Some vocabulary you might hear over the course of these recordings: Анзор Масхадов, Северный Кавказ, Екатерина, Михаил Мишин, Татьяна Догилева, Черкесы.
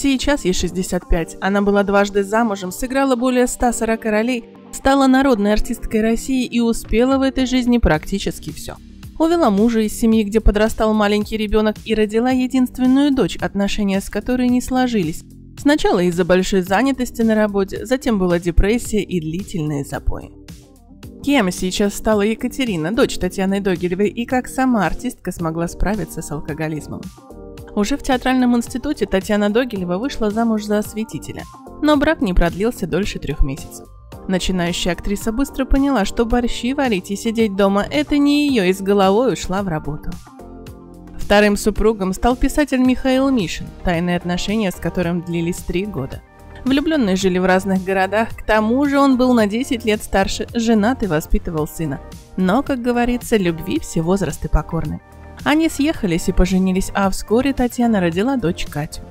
Сейчас ей 65. Она была дважды замужем, сыграла более 140 ролей, стала народной артисткой России и успела в этой жизни практически все. Увела мужа из семьи, где подрастал маленький ребенок, и родила единственную дочь, отношения с которой не сложились. Сначала из-за большой занятости на работе, затем была депрессия и длительные запои. Кем сейчас стала Екатерина, дочь Татьяны Догилевой, и как сама артистка смогла справиться с алкоголизмом? Уже в театральном институте Татьяна Догилева вышла замуж за осветителя, но брак не продлился дольше 3 месяцев. Начинающая актриса быстро поняла, что борщи варить и сидеть дома – это не ее, и с головой ушла в работу. Вторым супругом стал писатель Михаил Мишин, тайные отношения с которым длились 3 года. Влюбленные жили в разных городах, к тому же он был на 10 лет старше, женат и воспитывал сына. Но, как говорится, любви все возрасты покорны. Они съехались и поженились, а вскоре Татьяна родила дочь Катю.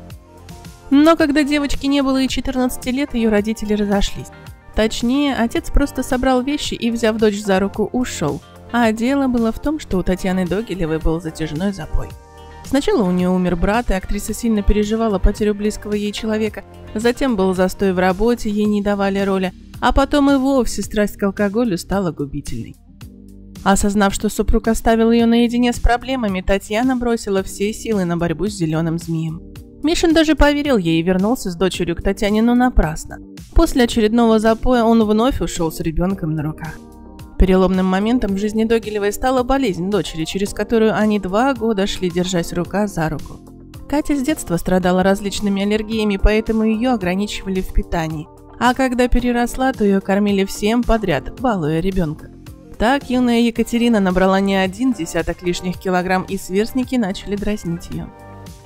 Но когда девочке не было и 14 лет, ее родители разошлись. Точнее, отец просто собрал вещи и, взяв дочь за руку, ушел. А дело было в том, что у Татьяны Догилевой был затяжной запой. Сначала у нее умер брат, и актриса сильно переживала потерю близкого ей человека. Затем был застой в работе, ей не давали роли. А потом и вовсе страсть к алкоголю стала губительной. Осознав, что супруг оставил ее наедине с проблемами, Татьяна бросила все силы на борьбу с зеленым змеем. Мишин даже поверил ей и вернулся с дочерью к Татьяне, но напрасно. После очередного запоя он вновь ушел с ребенком на руках. Переломным моментом в жизни Догилевой стала болезнь дочери, через которую они 2 года шли, держась рука за руку. Катя с детства страдала различными аллергиями, поэтому ее ограничивали в питании. А когда переросла, то ее кормили всем подряд, балуя ребенка. Так юная Екатерина набрала не 1 десяток лишних килограмм, и сверстники начали дразнить ее.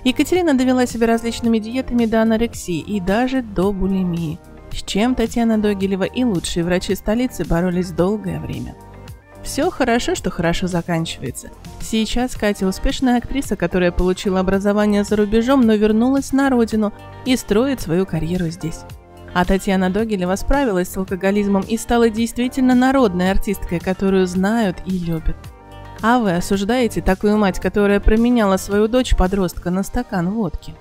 Екатерина довела себя различными диетами до анорексии и даже до булимии, с чем Татьяна Догилева и лучшие врачи столицы боролись долгое время. Все хорошо, что хорошо заканчивается. Сейчас Катя успешная актриса, которая получила образование за рубежом, но вернулась на родину и строит свою карьеру здесь. А Татьяна Догилева справилась с алкоголизмом и стала действительно народной артисткой, которую знают и любят. А вы осуждаете такую мать, которая променяла свою дочь-подростка на стакан водки?